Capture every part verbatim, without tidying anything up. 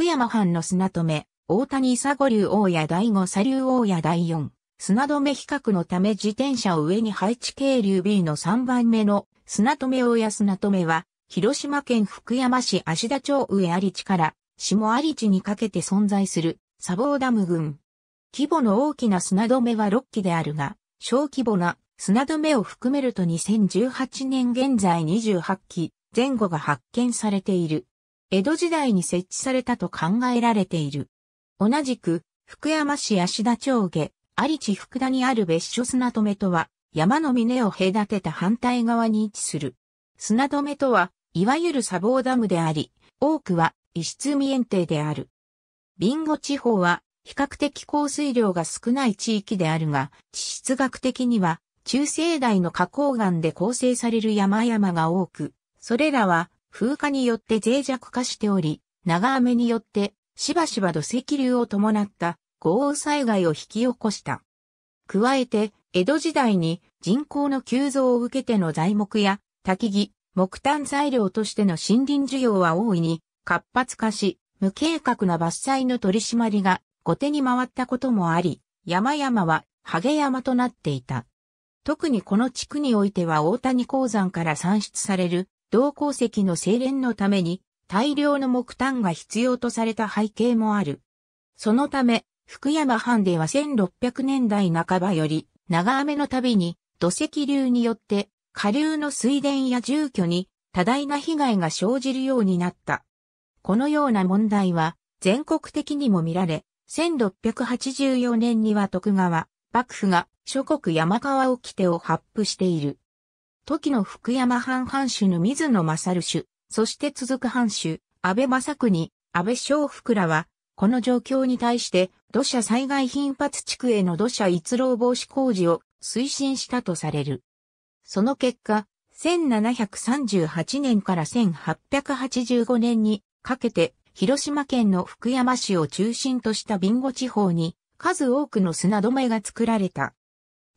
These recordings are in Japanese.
福山藩の砂留、大谷砂五流大谷第五砂流大谷第四、砂留比較のため自転車を上に配置渓流 B のさんばんめの砂留大谷砂留は、広島県福山市芦田町上有地から下有地にかけて存在する砂防ダム群。規模の大きな砂留はろっきであるが、小規模な砂留を含めるとにせんじゅうはちねん現在にじゅうはっきぜん後が発見されている。江戸時代に設置されたと考えられている。同じく、福山市芦田町下、有地福田にある別所砂留とは、山の峰を隔てた反対側に位置する。砂留とは、いわゆる砂防ダムであり、多くは石積み堰堤である。備後地方は、比較的降水量が少ない地域であるが、地質学的には、中生代の花崗岩で構成される山々が多く、それらは風化によって脆弱化しており、長雨によってしばしば土石流を伴った豪雨災害を引き起こした。加えて、江戸時代に人口の急増を受けての材木や焚木、木炭材料としての森林需要は大いに活発化し、無計画な伐採の取り締まりが後手に回ったこともあり、山々はハゲ山となっていた。特にこの地区においては大谷鉱山から産出される銅鉱石の精錬のために大量の木炭が必要とされた背景もある。そのため、福山藩ではせんろっぴゃくねんだいなかばより長雨のたびに土石流によって下流の水田や住居に多大な被害が生じるようになった。このような問題は全国的にも見られ、せんろっぴゃくはちじゅうよねんには徳川幕府が諸国山川掟を発布している。時の福山藩藩主の水野勝主、そして続く藩主、安倍正国、安倍正福らは、この状況に対して土砂災害頻発地区への土砂逸漏防止工事を推進したとされる。その結果、せんななひゃくさんじゅうはちねんからせんはっぴゃくはちじゅうごねんにかけて、広島県の福山市を中心とした備後地方に、数多くの砂留が作られた。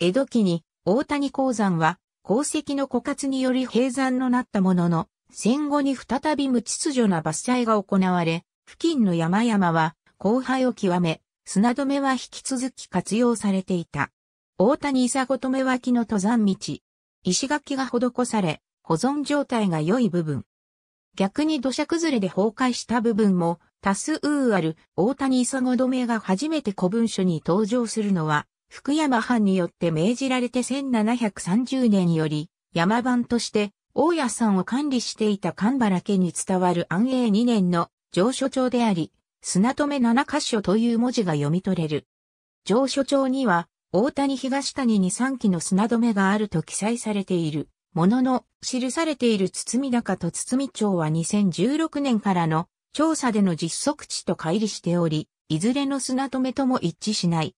江戸期に大谷鉱山は、鉱石の枯渇により閉山となったものの、戦後に再び無秩序な伐採が行われ、付近の山々は荒廃を極め、砂留は引き続き活用されていた。大谷砂留脇の登山道。石垣が施され、保存状態が良い部分。逆に土砂崩れで崩壊した部分も多数ある大谷砂留が初めて古文書に登場するのは、福山藩によって命じられてせんななひゃくさんじゅうねんより山番として大谷山を管理していた神原家に伝わるあんえいにねんの上書帳であり、砂留ななかしょという文字が読み取れる。上書帳には大谷東谷にさんきの砂留があると記載されているものの、記されている堤高と堤町はにせんじゅうろくねんからの調査での実測値と乖離しており、いずれの砂留とも一致しない。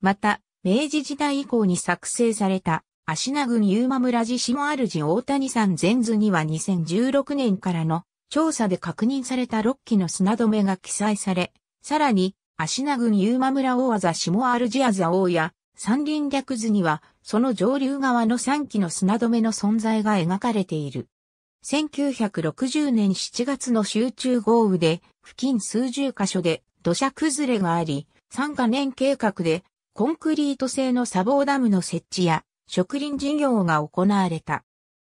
また、明治時代以降に作成された、芦名郡優馬村地下主大谷山全図にはにせんじゅうろくねんからの調査で確認されたろっきの砂留が記載され、さらに、芦名郡優馬村大字下主字大谷、山林略図には、その上流側のさんきの砂留の存在が描かれている。せんきゅうひゃくろくじゅうねんしちがつの集中豪雨で、付近数十箇所で土砂崩れがあり、さんかねん計画で、コンクリート製の砂防ダムの設置や植林事業が行われた。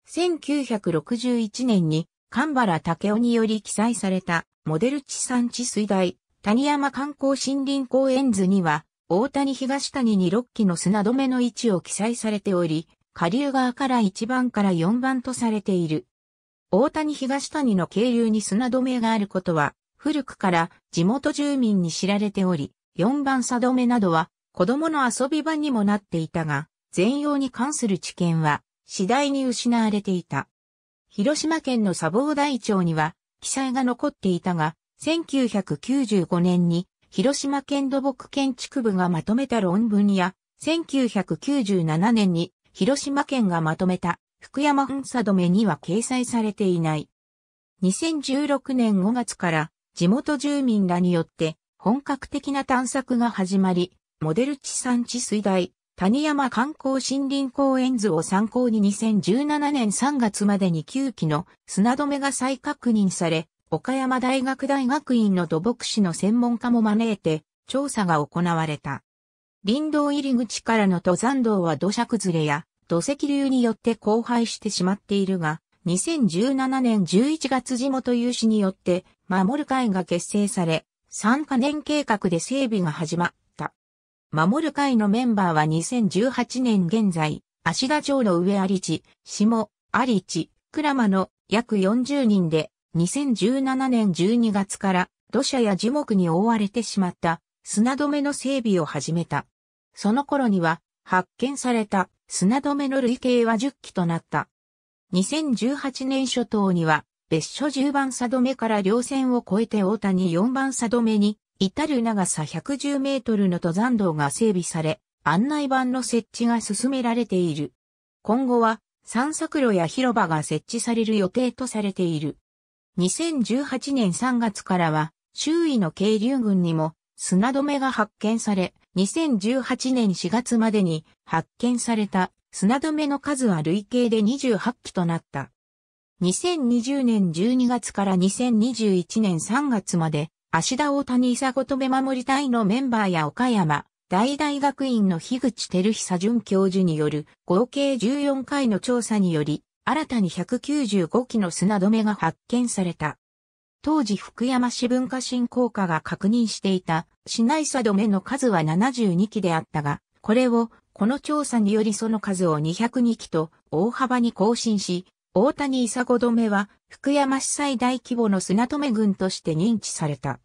せんきゅうひゃくろくじゅういちねんに神原武雄により記載されたモデル地産地水大谷山観光森林公園図には大谷東谷にろっきの砂留の位置を記載されており、下流側からいちばんからよんばんとされている。大谷東谷の渓流に砂留があることは古くから地元住民に知られており、よんばん砂留などは子供の遊び場にもなっていたが、全容に関する知見は次第に失われていた。広島県の砂防台帳には記載が残っていたが、せんきゅうひゃくきゅうじゅうごねんに広島県土木建築部がまとめた論文や、せんきゅうひゃくきゅうじゅうななねんに広島県がまとめた福山藩砂留には掲載されていない。にせんじゅうろくねんごがつから地元住民らによって本格的な探索が始まり、モデル地産地水大谷山観光森林公園図を参考ににせんじゅうななねんさんがつまでにきゅうきの砂留が再確認され、岡山大学大学院の土木史の専門家も招いて調査が行われた。林道入り口からの登山道は土砂崩れや土石流によって荒廃してしまっているが、にせんじゅうななねんじゅういちがつ地元有志によって守る会が結成され、さんかねん計画で整備が始まった。守る会のメンバーはにせんじゅうはちねん現在、芦田町の上有地、下有地、鞍馬の約よんじゅうにんで、にせんじゅうななねんじゅうにがつから土砂や樹木に覆われてしまった砂止めの整備を始めた。その頃には発見された砂止めの累計はじゅっきとなった。にせんじゅうはちねん初頭には別所じゅうばん砂止めから稜線を越えて大谷よんばん砂止めに至る長さひゃくじゅうメートルの登山道が整備され案内板の設置が進められている。今後は散策路や広場が設置される予定とされている。にせんじゅうはちねんさんがつからは周囲の渓流群にも砂止めが発見され、にせんじゅうはちねんしがつまでに発見された砂止めの数は累計でにじゅうはっきとなった。にせんにじゅうねんじゅうにがつからにせんにじゅういちねんさんがつまで、芦田大谷伊佐五止め守り隊のメンバーや岡山大大学院の樋口照久准教授による合計じゅうよんかいの調査により、新たにひゃくきゅうじゅうごきの砂止めが発見された。当時福山市文化振興課が確認していた市内砂止めの数はななじゅうにきであったが、これをこの調査によりその数をにひゃくにきと大幅に更新し、大谷伊佐五止めは福山市最大規模の砂止め群として認知された。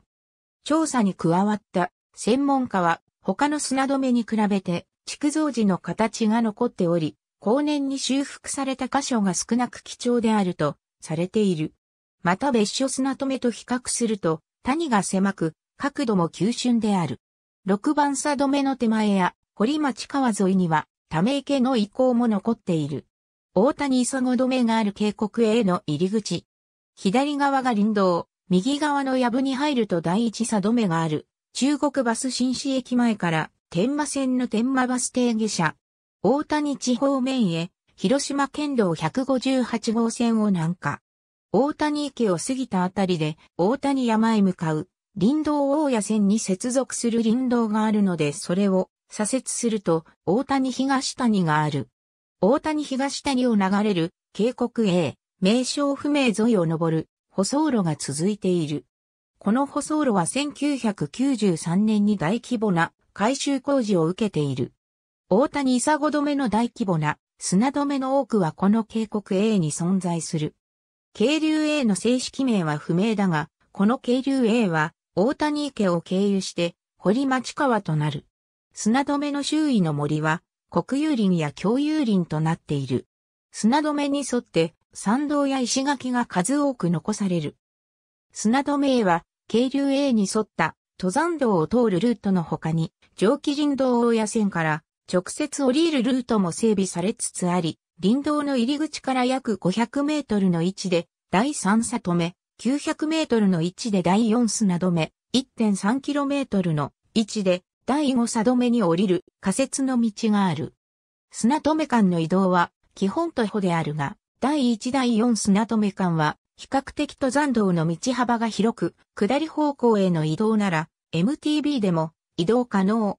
調査に加わった専門家は他の砂止めに比べて築造時の形が残っており、後年に修復された箇所が少なく貴重であるとされている。また別所砂止めと比較すると谷が狭く角度も急峻である。ろくばん砂止めの手前や堀町川沿いにはため池の遺構も残っている。大谷伊佐五止めがある渓谷への入り口。左側が林道、右側の藪に入ると第一砂止めがある。中国バス新市駅前から天満線の天満バス停下車。大谷地方面へ、広島県道ひゃくごじゅうはちごうせんを南下。大谷池を過ぎたあたりで、大谷山へ向かう、林道大谷線に接続する林道があるので、それを左折すると、大谷東谷がある。大谷東谷を流れる、渓谷A、名称不明沿いを登る、舗装路が続いている。この舗装路はせんきゅうひゃくきゅうじゅうさんねんに大規模な改修工事を受けている。大谷伊佐五止めの大規模な砂止めの多くはこの渓谷 A に存在する。渓流 A の正式名は不明だが、この渓流 A は大谷池を経由して堀町川となる。砂止めの周囲の森は国有林や共有林となっている。砂止めに沿って山道や石垣が数多く残される。砂止め A は渓流 A に沿った登山道を通るルートの他に、上気林道大谷線から直接降りるルートも整備されつつあり、林道の入り口から約ごひゃくメートルの位置でだいさん砂止め、きゅうひゃくメートルの位置でだいよん砂止め、いってんさんキロメートル の位置でだいご砂止めに降りる仮設の道がある。砂止め間の移動は基本徒歩であるが、だいいちだいよん砂止め間は比較的登山道の道幅が広く、下り方向への移動なら エムティービー でも移動可能。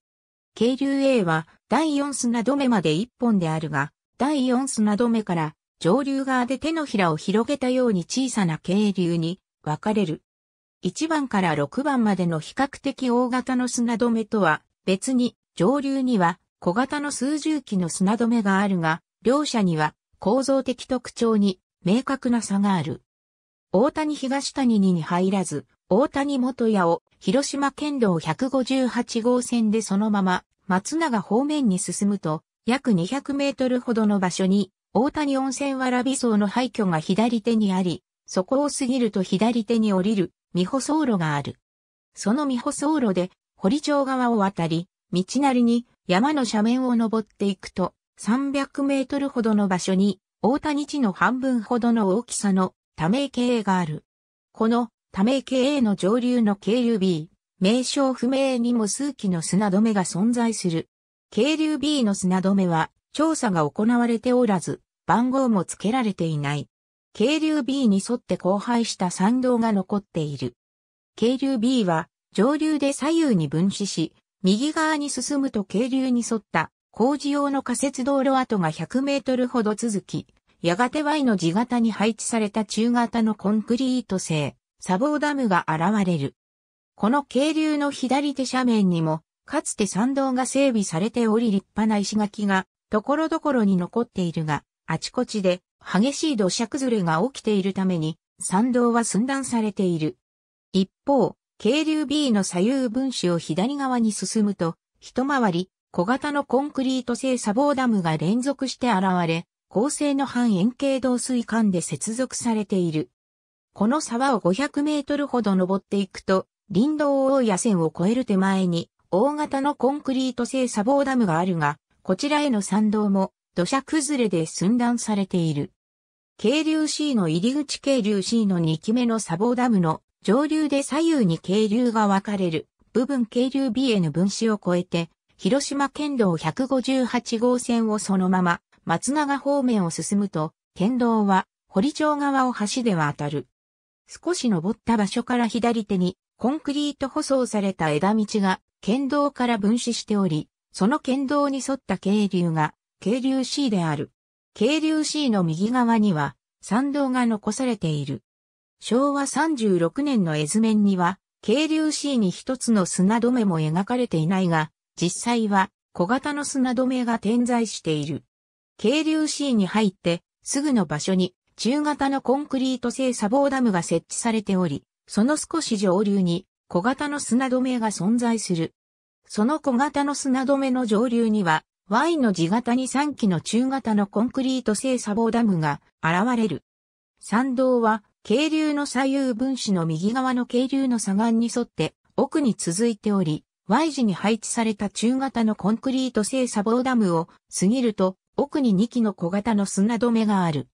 渓流 A はだいよん砂止めまでいっぽんであるが、だいよん砂止めから上流側で手のひらを広げたように小さな渓流に分かれる。いちばんからろくばんまでの比較的大型の砂止めとは別に上流には小型の数十基の砂止めがあるが、両者には構造的特徴に明確な差がある。大谷東谷にに入らず、大谷元谷を広島県道ひゃくごじゅうはちごうせんでそのまま松永方面に進むと約にひゃくメートルほどの場所に大谷温泉わらび荘の廃墟が左手にあり、そこを過ぎると左手に降りる未舗装路がある。その未舗装路で堀町側を渡り、道なりに山の斜面を登っていくとさんびゃくメートルほどの場所に大谷地の半分ほどの大きさのため池 A がある。このため池 A の上流の渓流 B、名称不明にも数基の砂止めが存在する。渓流 B の砂止めは調査が行われておらず、番号も付けられていない。渓流 B に沿って荒廃した参道が残っている。渓流 B は上流で左右に分枝し、右側に進むと渓流に沿った工事用の仮設道路跡がひゃくメートルほど続き、やがて Y の字型に配置された中型のコンクリート製、砂防ダムが現れる。この渓流の左手斜面にも、かつて参道が整備されており立派な石垣が、ところどころに残っているが、あちこちで激しい土砂崩れが起きているために、参道は寸断されている。一方、渓流 B の左右分枝を左側に進むと、一回り、小型のコンクリート製砂防ダムが連続して現れ、高性の半円形導水管で接続されている。この沢をごひゃくメートルほど登っていくと、林道大谷線を越える手前に、大型のコンクリート製砂防ダムがあるが、こちらへの参道も土砂崩れで寸断されている。渓流 C の入り口渓流 C のにきめの砂防ダムの上流で左右に渓流が分かれる部分渓流 B への分枝を越えて、広島県道ひゃくごじゅうはちごうせんをそのまま、松永方面を進むと、県道は堀町側を橋で渡る。少し登った場所から左手に、コンクリート舗装された枝道が、県道から分枝しており、その県道に沿った渓流が、渓流 C である。渓流 C の右側には、参道が残されている。しょうわさんじゅうろくねんの絵図面には、渓流 C に一つの砂止めも描かれていないが、実際は、小型の砂止めが点在している。渓流 C に入って、すぐの場所に、中型のコンクリート製砂防ダムが設置されており、その少し上流に小型の砂止めが存在する。その小型の砂止めの上流には、Y の字型にさんきの中型のコンクリート製砂防ダムが現れる。参道は、渓流の左右分枝の右側の渓流の左岸に沿って奥に続いており、Y 字に配置された中型のコンクリート製砂防ダムを過ぎると、奥ににきの小型の砂止めがある。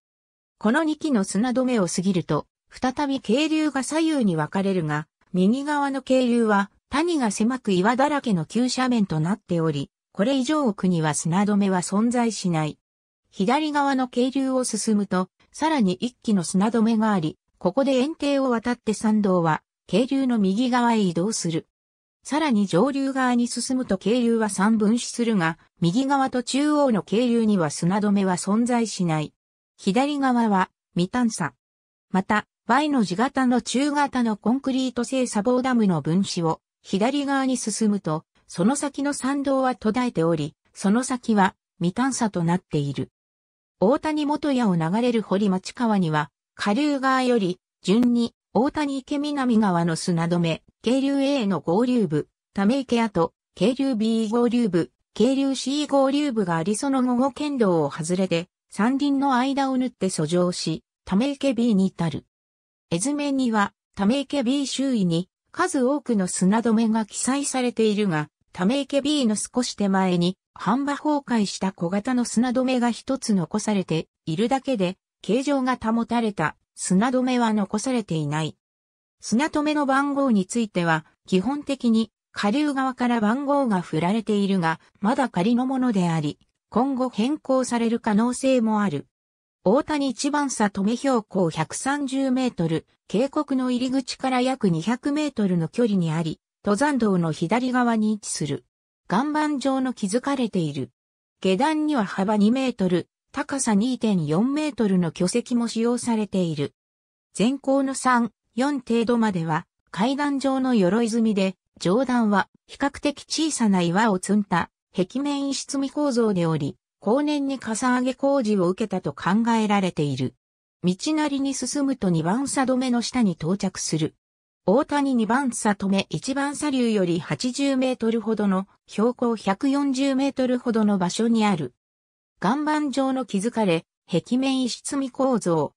このにきの砂止めを過ぎると、再び渓流が左右に分かれるが、右側の渓流は谷が狭く岩だらけの急斜面となっており、これ以上奥には砂止めは存在しない。左側の渓流を進むと、さらにいっきの砂止めがあり、ここで堰堤を渡って参道は渓流の右側へ移動する。さらに上流側に進むと渓流はさん分枝するが、右側と中央の渓流には砂止めは存在しない。左側は未探査。また、Y の字型の中型のコンクリート製砂防ダムの分枝を左側に進むと、その先の参道は途絶えており、その先は未探査となっている。大谷元野を流れる堀町川には、下流側より順に大谷池南側の砂止め、渓流 A の合流部、ため池跡、渓流 B 合流部、渓流 C 合流部がありその後も県道を外れて、山林の間を縫って遡上し、ため池 B に至る。絵図面には、ため池 B 周囲に数多くの砂止めが記載されているが、ため池 B の少し手前に、半ば崩壊した小型の砂止めが一つ残されているだけで、形状が保たれた砂止めは残されていない。砂止めの番号については、基本的に下流側から番号が振られているが、まだ仮のものであり、今後変更される可能性もある。大谷一番砂止め標高ひゃくさんじゅうメートル、渓谷の入り口から約にひゃくメートルの距離にあり、登山道の左側に位置する。岩盤状の築かれている。下段には幅にメートル、高さ にてんよんメートルの巨石も使用されている。全高のさん、よん程度までは階段状の鎧積みで、上段は比較的小さな岩を積んだ。壁面石積み構造でおり、後年にかさ上げ工事を受けたと考えられている。道なりに進むとにばん砂止めの下に到着する。大谷にばん砂止めいちばん砂流よりはちじゅうメートルほどの標高ひゃくよんじゅうメートルほどの場所にある。岩盤状の築かれ、壁面石積み構造。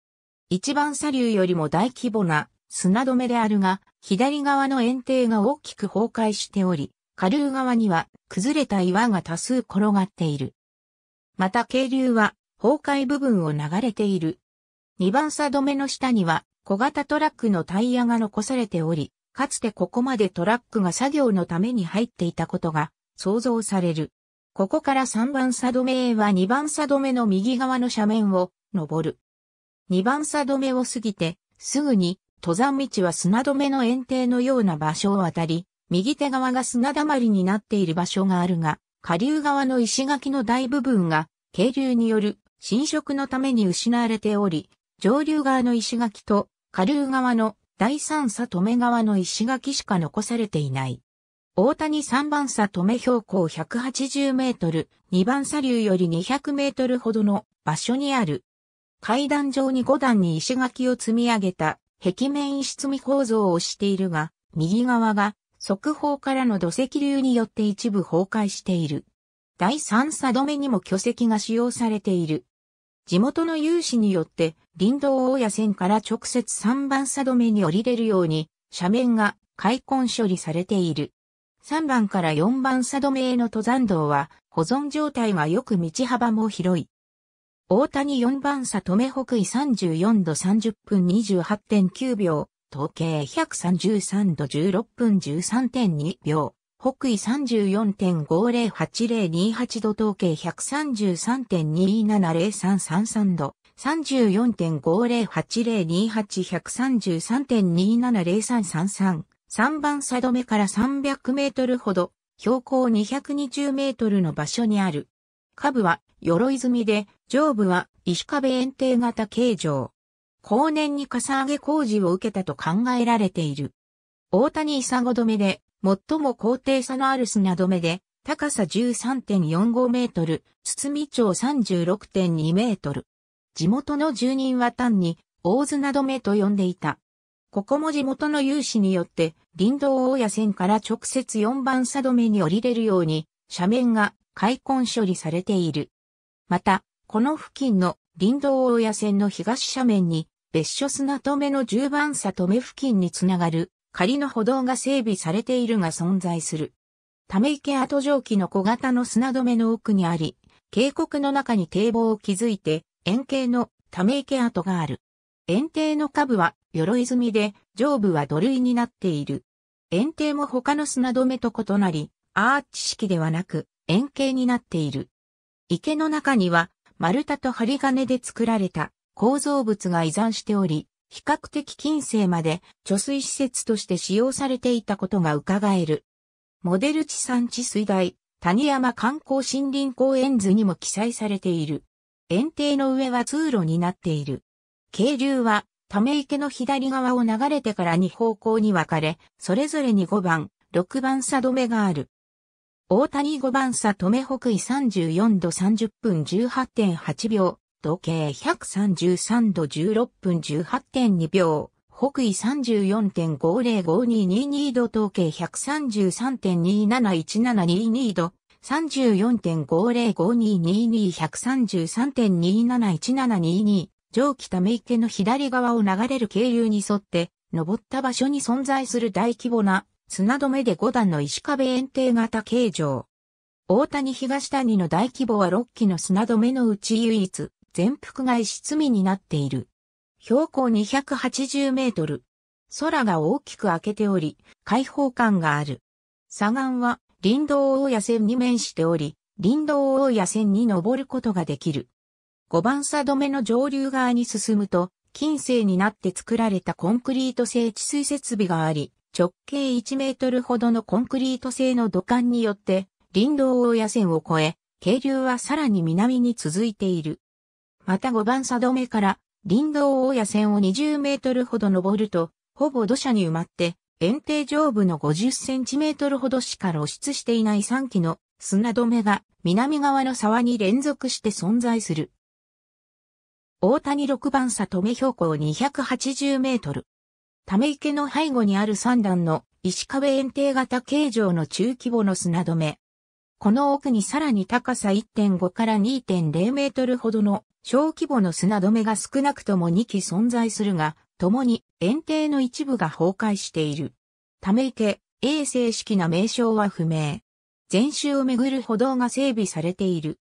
いちばん砂流よりも大規模な砂止めであるが、左側の堰堤が大きく崩壊しており、下流側には崩れた岩が多数転がっている。また渓流は崩壊部分を流れている。にばん砂止めの下には小型トラックのタイヤが残されており、かつてここまでトラックが作業のために入っていたことが想像される。ここからさんばん砂止めはにばん砂止めの右側の斜面を登る。にばん差止めを過ぎて、すぐに、登山道は砂止めの堰堤のような場所を渡り、右手側が砂だまりになっている場所があるが、下流側の石垣の大部分が、渓流による浸食のために失われており、上流側の石垣と、下流側のだいさん差止め側の石垣しか残されていない。大谷さんばん差止め標高ひゃくはちじゅうメートル、にばん差流よりにひゃくメートルほどの場所にある。階段上にごだんに石垣を積み上げた壁面石積み構造をしているが、右側が側方からの土石流によって一部崩壊している。だいさん差止めにも巨石が使用されている。地元の有志によって林道大谷線から直接さんばん差止めに降りれるように斜面が開墾処理されている。さんばんからよんばん差止めへの登山道は保存状態が良く道幅も広い。大谷よんばん差止め北緯さんじゅうよんどさんじゅっぷん にじゅうはちてんきゅう 秒、東経ひゃくさんじゅうさんどじゅうろっぷん じゅうさんてんに 秒、北緯 さんじゅうよんてんごゼロはちゼロにーはち 度東経 ひゃくさんじゅうさんてんにーななゼロさんさんさん 度、さんじゅうよんてんごゼロはちゼロにーはち ひゃくさんじゅうさんてんにーななゼロさんさんさん。さんばん差止めからさんびゃくメートルほど、標高にひゃくにじゅうメートルの場所にある。下部は鎧積みで、上部は石壁堰堤型形状。後年にかさ上げ工事を受けたと考えられている。大谷砂止めで、最も高低差のある砂止めで、高さ じゅうさんてんよんごメートル、堤長 さんじゅうろくてんにメートル。地元の住人は単に、大砂止めと呼んでいた。ここも地元の有志によって、林道大谷線から直接よんばん差止めに降りれるように、斜面が開墾処理されている。また、この付近の林道大谷線の東斜面に、別所砂止めのじゅうばん差止め付近につながる仮の歩道が整備されているが存在する。ため池跡蒸気の小型の砂止めの奥にあり、渓谷の中に堤防を築いて、円形のため池跡がある。堰堤の下部は鎧積みで、上部は土塁になっている。堰堤も他の砂止めと異なり、アーチ式ではなく、円形になっている。池の中には、丸太と針金で作られた構造物が依存しており、比較的近世まで貯水施設として使用されていたことが伺える。モデル地産地水大、谷山観光森林公園図にも記載されている。堰堤の上は通路になっている。渓流は、ため池の左側を流れてからに方向に分かれ、それぞれにごばん、ろくばん差止めがある。大谷ごばん差止め北緯さんじゅうよんどさんじゅっぷん じゅうはちてんはち 秒、東経ひゃくさんじゅうさんどじゅうろっぷん じゅうはちてんに 秒、北緯 さんじゅうよんてんごゼロごーにーにーにー 度東経 ひゃくさんじゅうさんてんにーなないちななにーにー 度、さんじゅうよんてんごゼロごーにーにーにー ひゃくさんじゅうさんてんにーなないちななにーにー。上記ため池の左側を流れる渓流に沿って、登った場所に存在する大規模な砂止めでごだんの石壁堰堤型形状。大谷東谷の大規模はろっきの砂止めのうち唯一、全幅が石積みになっている。標高にひゃくはちじゅうメートル。空が大きく開けており、開放感がある。砂岩は林道大谷線に面しており、林道大谷線に登ることができる。ごばん差止めの上流側に進むと、近世になって作られたコンクリート製治水設備があり、直径いちメートルほどのコンクリート製の土管によって、林道大谷線を越え、渓流はさらに南に続いている。またごばん差止めから、林道大谷線をにじゅうメートルほど登ると、ほぼ土砂に埋まって、堰堤上部のごじゅっセンチメートルほどしか露出していないさんきの砂止めが、南側の沢に連続して存在する。大谷ろくばん差止め標高にひゃくはちじゅうメートル。ため池の背後にあるさんだんの石壁堰堤型形状の中規模の砂止め。この奥にさらに高さ いってんご から にてんゼロメートルほどの小規模の砂止めが少なくともにき存在するが、共に堰堤の一部が崩壊している。ため池、A正式な名称は不明。全周をめぐる歩道が整備されている。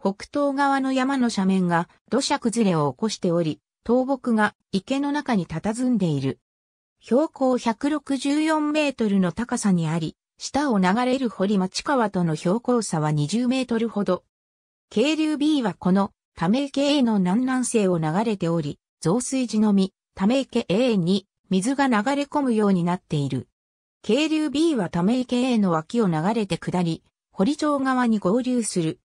北東側の山の斜面が土砂崩れを起こしており、倒木が池の中に佇んでいる。標高ひゃくろくじゅうよんメートルの高さにあり、下を流れる堀町川との標高差はにじゅうメートルほど。渓流 B はこのため池 A の南南西を流れており、増水時のみ、ため池 A に水が流れ込むようになっている。渓流 B はため池 A の脇を流れて下り、堀町側に合流する。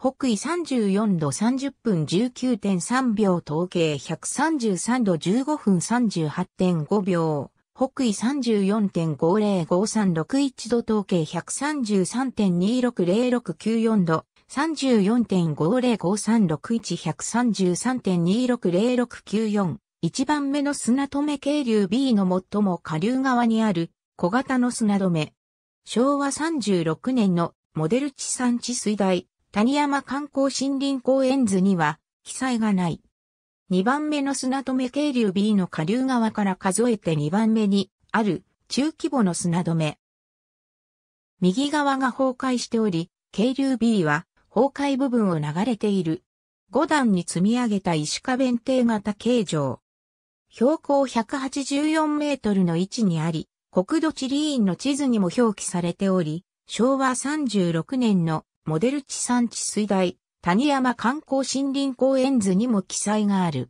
北緯さんじゅうよんどさんじゅっぷん じゅうきゅうてんさんびょう、東経ひゃくさんじゅうさんどじゅうごふん さんじゅうはちてんごびょう、北緯 さんじゅうよんてんごゼロごさんろくいち 度、東経 ひゃくさんじゅうさんてんにろくゼロろくきゅうよん 度、さんじゅうよんてんごゼロごさんろくいち ひゃくさんじゅうさんてんにろくゼロろくきゅうよん。一番目の砂止め渓流 B の最も下流側にある小型の砂止め。昭和さんじゅうろくねんのモデル地産地水大谷山観光森林公園図には記載がない。二番目の砂止め渓流 B の下流側から数えて二番目にある中規模の砂止め。右側が崩壊しており、渓流 B は崩壊部分を流れている。五段に積み上げた石花弁堤型形状。標高ひゃくはちじゅうよんメートルの位置にあり、国土地理院の地図にも表記されており、昭和さんじゅうろくねんのモデル地産地水大谷山観光森林公園図にも記載がある。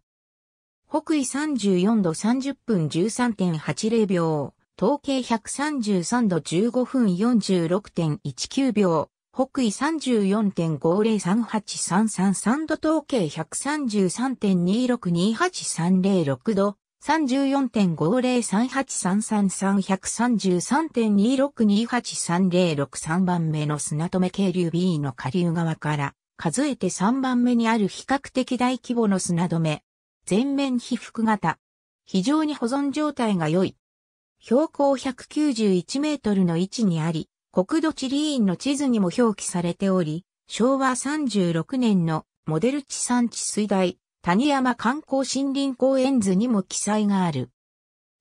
北緯さんじゅうよんどさんじゅっぷん じゅうさんてんはちゼロびょう、東経ひゃくさんじゅうさんどじゅうごふん よんじゅうろくてんいちきゅうびょう、北緯 さんじゅうよんてんごゼロさんはちさんさんさん 度、東経 ひゃくさんじゅうさんてんにろくにはちさんゼロろく 度、さんじゅうよんてんごゼロさんはちさんさんさん ひゃくさんじゅうさんてんにろくにはちさんゼロろく 番目の砂止め渓流 B の下流側から数えてさんばんめにある比較的大規模の砂止め。全面被覆型。非常に保存状態が良い。標高ひゃくきゅうじゅういちメートルの位置にあり、国土地理院の地図にも表記されており、昭和さんじゅうろくねんのモデル地産地水大谷山観光森林公園図にも記載がある。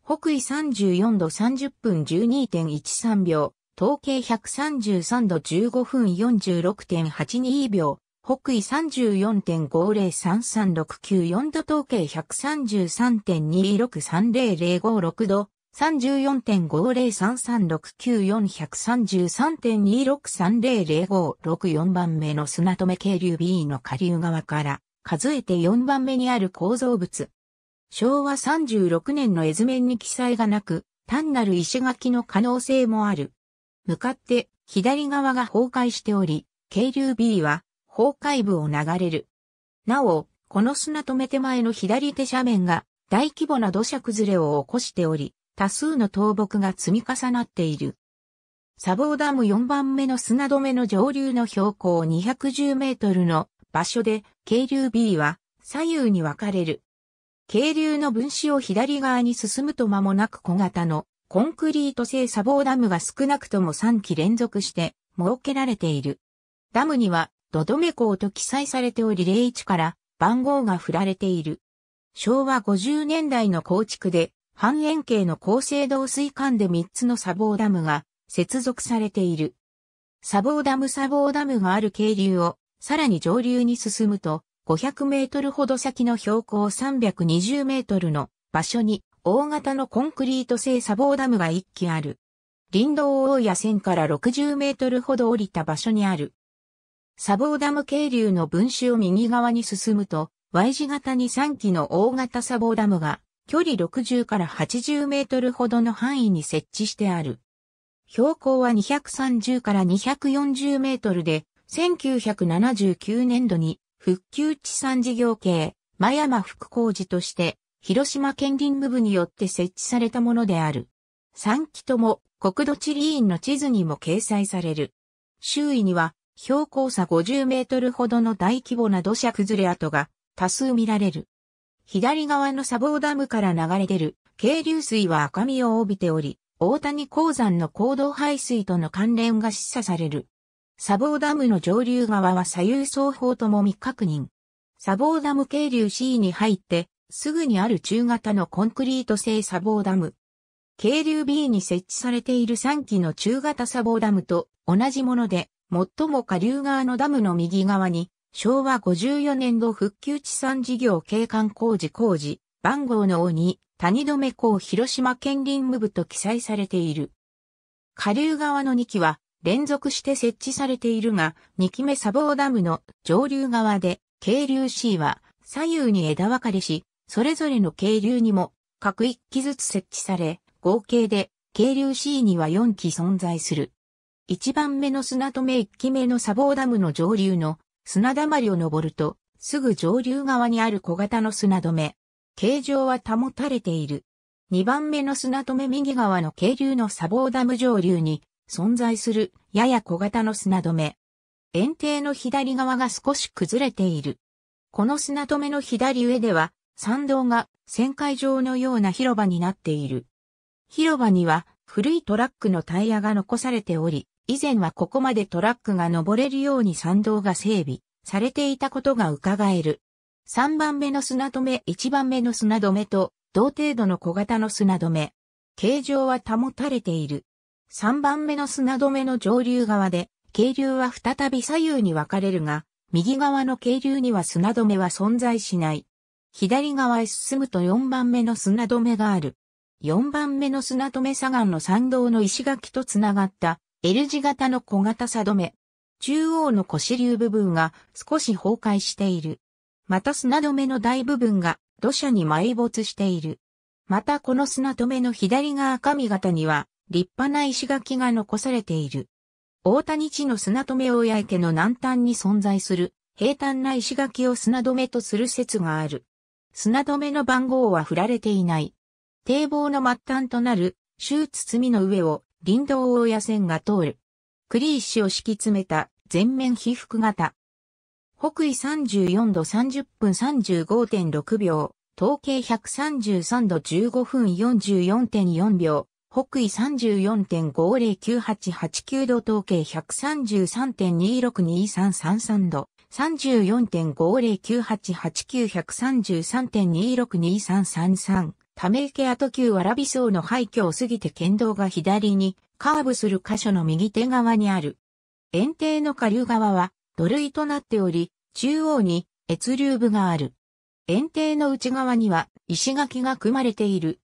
北緯さんじゅうよんどさんじゅっぷん じゅうにてんいちさんびょう、東経ひゃくさんじゅうさんどじゅうごふん よんじゅうろくてんはちにびょう、北緯 さんじゅうよんてんごゼロさんさんろくきゅうよん 度、東経 ひゃくさんじゅうさんてんにろくさんゼロゼロごろく 度、さんじゅうよんてんごゼロさんさんろくきゅうよん ひゃくさんじゅうさんてんにろくさんゼロゼロごろく 番目の砂止め渓流 B の下流側から数えてよんばんめにある構造物。昭和さんじゅうろくねんの絵図面に記載がなく、単なる石垣の可能性もある。向かって左側が崩壊しており、渓流 B は崩壊部を流れる。なお、この砂止め手前の左手斜面が大規模な土砂崩れを起こしており、多数の倒木が積み重なっている。砂防ダムよんばんめの砂止めの上流の標高にひゃくじゅうメートルの場所で、渓流 B は左右に分かれる。渓流の分子を左側に進むと間もなく小型のコンクリート製砂防ダムが少なくともさんき連続して設けられている。ダムには土留港と記載されておりゼロいちから番号が振られている。昭和ごじゅうねんだいの構築で半円形の高精度水管でみっつの砂防ダムが接続されている。砂防ダム砂防ダムがある渓流をさらに上流に進むとごひゃくメートルほど先の標高さんびゃくにじゅうメートルの場所に大型のコンクリート製砂防ダムがいっきある。林道大谷線からろくじゅうメートルほど降りた場所にある。砂防ダム渓流の分子を右側に進むと Y 字型にさんきの大型砂防ダムが距離ろくじゅうからはちじゅうメートルほどの範囲に設置してある。標高はにひゃくさんじゅうからにひゃくよんじゅうメートルで、せんきゅうひゃくななじゅうきゅうねんどに復旧地産事業系真山復興時として広島県林務部によって設置されたものである。さんきとも国土地理院の地図にも掲載される。周囲には標高差ごじゅうメートルほどの大規模な土砂崩れ跡が多数見られる。左側の砂防ダムから流れ出る渓流水は赤みを帯びており、大谷鉱山の坑道排水との関連が示唆される。砂防ダムの上流側は左右双方とも未確認。砂防ダム渓流 C に入って、すぐにある中型のコンクリート製砂防ダム。渓流 B に設置されているさんきの中型砂防ダムと同じもので、最も下流側のダムの右側に、昭和ごじゅうよねんど復旧地産事業景観工事工事、番号のに、谷留港広島県林務部と記載されている。下流側のにきは、連続して設置されているが、にきめ砂防ダムの上流側で、渓流 C は左右に枝分かれし、それぞれの渓流にも各いっきずつ設置され、合計で渓流 C にはよん基存在する。いちばんめの砂止めいっきめの砂防ダムの上流の砂だまりを登ると、すぐ上流側にある小型の砂止め。形状は保たれている。にばんめの砂止め右側の渓流の砂防ダム上流に存在するやや小型の砂止め。堰堤の左側が少し崩れている。この砂止めの左上では参道が旋回場のような広場になっている。広場には古いトラックのタイヤが残されており、以前はここまでトラックが登れるように参道が整備されていたことが伺える。さんばんめの砂止めいちばんめの砂止めと同程度の小型の砂止め。形状は保たれている。さんばんめの砂止めの上流側で、渓流は再び左右に分かれるが、右側の渓流には砂止めは存在しない。左側へ進むとよんばんめの砂止めがある。よんばんめの砂止め左岸の参道の石垣とつながった L 字型の小型砂止め。中央の腰流部分が少し崩壊している。また砂止めの大部分が土砂に埋没している。またこの砂止めの左側上方には立派な石垣が残されている。大谷地の砂止め親池の南端に存在する平坦な石垣を砂止めとする説がある。砂止めの番号は振られていない。堤防の末端となる周堤の上を林道大谷線が通る。栗石を敷き詰めた全面被覆型。北緯さんじゅうよんどさんじゅっぷん さんじゅうごてんろく 秒、東経ひゃくさんじゅうさんどじゅうごふん よんじゅうよんてんよん 秒、北緯 さんじゅうよんてんごゼロきゅうはちはちきゅう 度東経 ひゃくさんじゅうさんてんにろくにさんさんさん 度、さんじゅうよんてんごゼロきゅうはちはちきゅう ひゃくさんじゅうさんてんにろくにさんさんさん、ため池跡旧蕨荘の廃墟を過ぎて県道が左にカーブする箇所の右手側にある。堰堤の下流側は土塁となっており、中央に越流部がある。堰堤の内側には石垣が組まれている。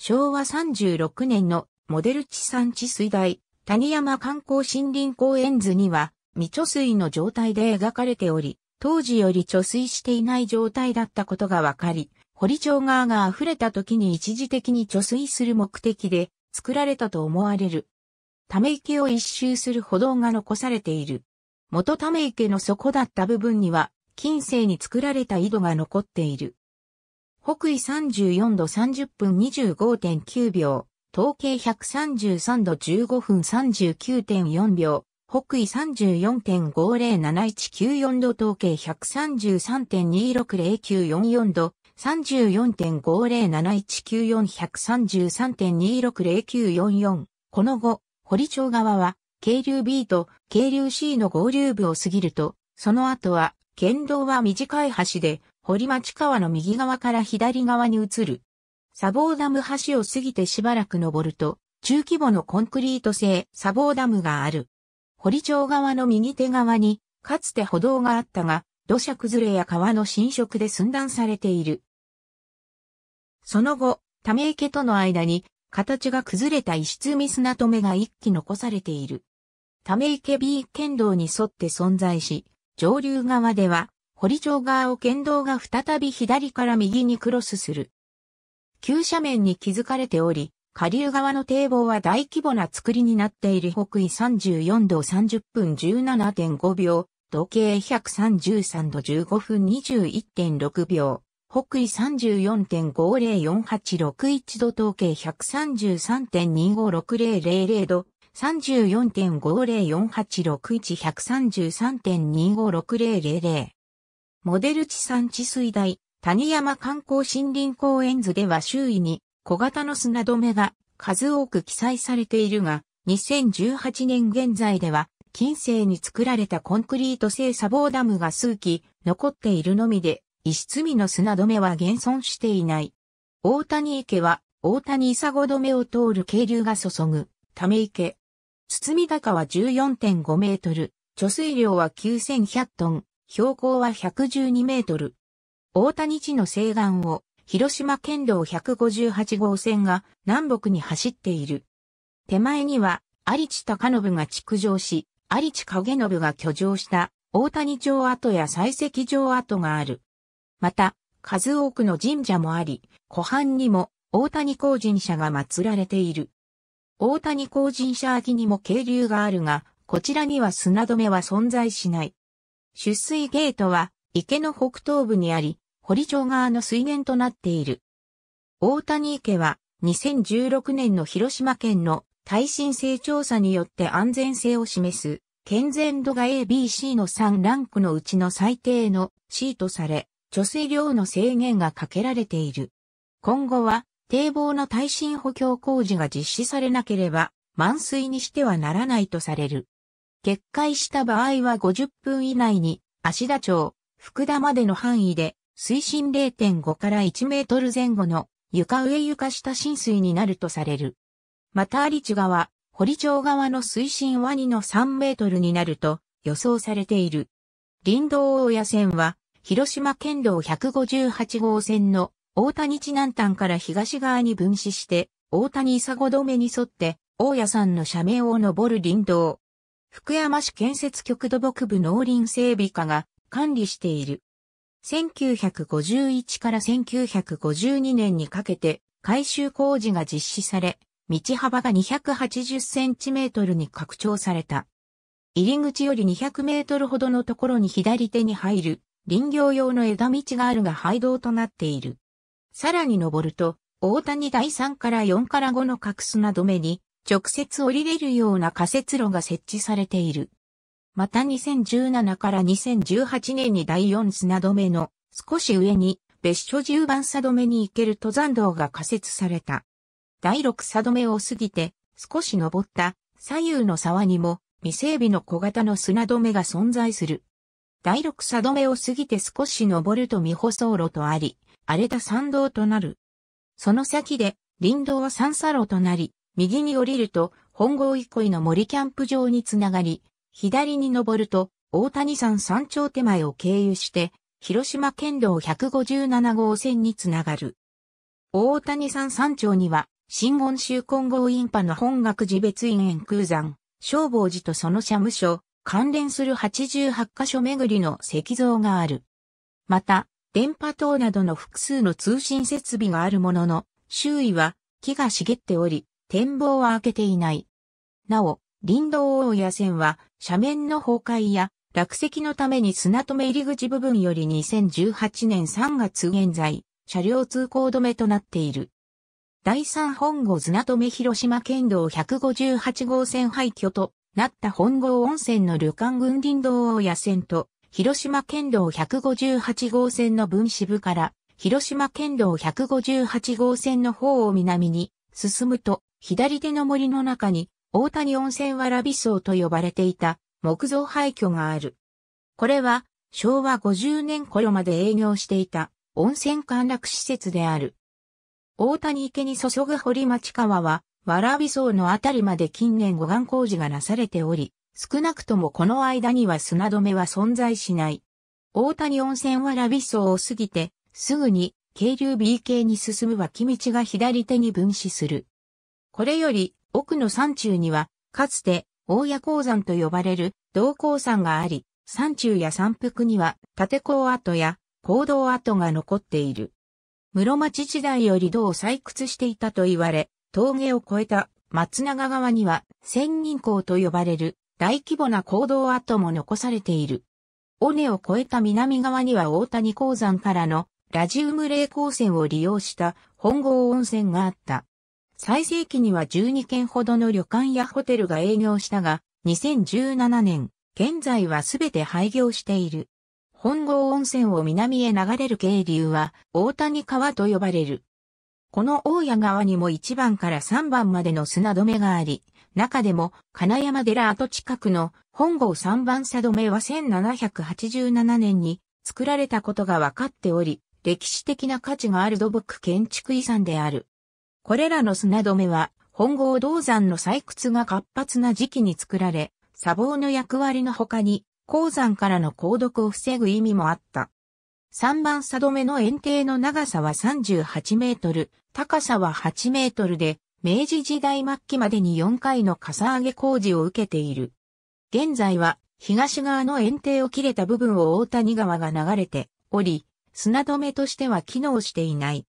昭和さんじゅうろくねんのモデル地産地水大谷山観光森林公園図には未貯水の状態で描かれており、当時より貯水していない状態だったことがわかり、堀町川が溢れた時に一時的に貯水する目的で作られたと思われる。ため池を一周する歩道が残されている。元ため池の底だった部分には、近世に作られた井戸が残っている。北緯さんじゅうよんどさんじゅっぷん にじゅうごてんきゅう 秒、東経ひゃくさんじゅうさんどじゅうごふん さんじゅうきゅうてんよん 秒、北緯 さんじゅうよんてんごゼロなないちきゅうよん 度東経 ひゃくさんじゅうさんてんにろくゼロきゅうよんよん 度、さんじゅうよんてんごゼロなないちきゅうよん ひゃくさんじゅうさんてんにろくゼロきゅうよんよん。この後、堀町側は、渓流 B と渓流 C の合流部を過ぎると、その後は、県道は短い橋で、堀町川の右側から左側に移る。砂防ダム橋を過ぎてしばらく登ると、中規模のコンクリート製砂防ダムがある。堀町側の右手側に、かつて歩道があったが、土砂崩れや川の浸食で寸断されている。その後、ため池との間に、形が崩れた石積砂止めが一基残されている。ため池 B 県道に沿って存在し、上流側では、堀町側を県道が再び左から右にクロスする。急斜面に築かれており、下流側の堤防は大規模な造りになっている。北緯さんじゅうよんどさんじゅっぷん じゅうななてんご 秒、東経ひゃくさんじゅうさんどじゅうごふん にじゅういってんろく 秒、北緯 さんじゅうよんてんごゼロよんはちろくいち 度東経 ひゃくさんじゅうさんてんにごろくゼロゼロ 度、さんじゅうよんてんごゼロよんはちろくいち ひゃくさんじゅうさんてんにごろくゼロゼロ モデル地産地水大谷山観光森林公園図では周囲に小型の砂止めが数多く記載されているが、にせんじゅうはちねん現在では近世に作られたコンクリート製砂防ダムが数基残っているのみで、石積の砂止めは現存していない。大谷池は大谷砂防止めを通る渓流が注ぐため池。堤高は じゅうよんてんご メートル、貯水量はきゅうせんひゃくトン、標高はひゃくじゅうにメートル。大谷地の西岸を広島県道ひゃくごじゅうはち号線が南北に走っている。手前には有地隆信が築城し、有地景信が居城した大谷城跡や採石場跡がある。また、数多くの神社もあり、湖畔にも大谷公神社が祀られている。大谷公神社脇にも渓流があるが、こちらには砂止めは存在しない。出水ゲートは池の北東部にあり、堀町側の水源となっている。大谷池はにせんじゅうろくねんの広島県の耐震性調査によって安全性を示す健全度が エービーシー のさんランクのうちの最低の シー とされ、貯水量の制限がかけられている。今後は堤防の耐震補強工事が実施されなければ満水にしてはならないとされる。決壊した場合はごじゅっぷん以内に芦田町、福田までの範囲で水深 れいてんご からいちメートル前後の床上床下浸水になるとされる。また有地川、堀町側の水深はにのさんメートルになると予想されている。林道大谷線は広島県道ひゃくごじゅうはちごうせんの大谷地南端から東側に分支して大谷砂子止めに沿って大谷山の斜面を登る林道。福山市建設局土木部農林整備課が管理している。せんきゅうひゃくごじゅういちからせんきゅうひゃくごじゅうにねんにかけて改修工事が実施され、道幅がにひゃくはちじゅっセンチメートルに拡張された。入り口よりにひゃくメートルほどのところに左手に入る林業用の枝道があるが廃道となっている。さらに登ると、大谷だいさんからよんからごの各砂止めに直接降りれるような仮設路が設置されている。またにせんじゅうななからにせんじゅうはちねんにだいよん砂止めの少し上に別所じゅうばん砂止めに行ける登山道が仮設された。だいろく砂止めを過ぎて少し登った左右の沢にも未整備の小型の砂止めが存在する。だいろく砂止めを過ぎて少し登ると未舗装路とあり、荒れた山道となる。その先で林道は三叉路となり、右に降りると本郷憩の森キャンプ場につながり、左に登ると、大谷山山頂手前を経由して、広島県道ひゃくごじゅうななごうせんにつながる。大谷山山頂には、真言宗金剛院派の本覚寺別院円空山、消防寺とその社務所、関連するはちじゅうはちかしょ巡りの石像がある。また、電波塔などの複数の通信設備があるものの、周囲は木が茂っており、展望は開けていない。なお、林道大谷線は斜面の崩壊や落石のために砂止め入り口部分よりにせんじゅうはちねんさんがつ現在、車両通行止めとなっている。だいさん本郷砂止め広島県道ひゃくごじゅうはちごうせん廃墟となった本郷温泉の旅館群林道大谷線と広島県道ひゃくごじゅうはちごうせんの分支部から広島県道ひゃくごじゅうはちごうせんの方を南に進むと左手の森の中に大谷温泉わらび荘と呼ばれていた木造廃墟がある。これはしょうわごじゅうねん頃まで営業していた温泉観楽施設である。大谷池に注ぐ堀町川はわらび荘のあたりまで近年護岸工事がなされており、少なくともこの間には砂止めは存在しない。大谷温泉わらび荘を過ぎてすぐに渓流 ビー 系に進む脇道が左手に分支する。これより奥の山中には、かつて、大谷鉱山と呼ばれる、銅鉱山があり、山中や山腹には、立坑跡や、坑道跡が残っている。室町時代より銅を採掘していたと言われ、峠を越えた松永川には、千人坑と呼ばれる、大規模な坑道跡も残されている。尾根を越えた南側には大谷鉱山からの、ラジウム冷鉱泉を利用した、本郷温泉があった。最盛期にはじゅうにけんほどの旅館やホテルが営業したが、にせんじゅうななねん、現在はすべて廃業している。本郷温泉を南へ流れる渓流は、大谷川と呼ばれる。この大谷川にもいちばんからさんばんまでの砂止めがあり、中でも金山寺跡近くの本郷さんばん砂止めはせんななひゃくはちじゅうななねんに作られたことが分かっており、歴史的な価値がある土木建築遺産である。これらの砂止めは、本郷銅山の採掘が活発な時期に作られ、砂防の役割の他に、鉱山からの鉱毒を防ぐ意味もあった。さんばん砂止めの堰堤の長さはさんじゅうはちメートル、高さははちメートルで、明治時代末期までによんかいのかさ上げ工事を受けている。現在は、東側の堰堤を切れた部分を大谷川が流れており、砂止めとしては機能していない。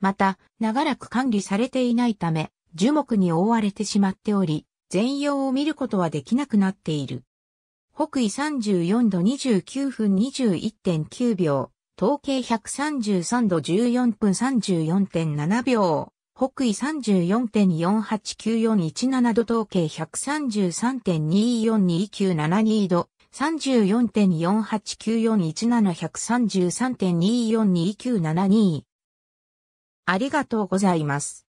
また、長らく管理されていないため、樹木に覆われてしまっており、全容を見ることはできなくなっている。北緯さんじゅうよんどにじゅうきゅうふん にじゅういってんきゅう 秒、東経ひゃくさんじゅうさんどじゅうよんぷん さんじゅうよんてんなな 秒、北緯 さんじゅうよんてんよんはちきゅうよんいちなな 度東経 ひゃくさんじゅうさんてんにいよんにきゅうななに 度、さんじゅうよんてんよんはちきゅうよんいちなな ひゃくさんじゅうさんてんにいよんにきゅうななに。ありがとうございます。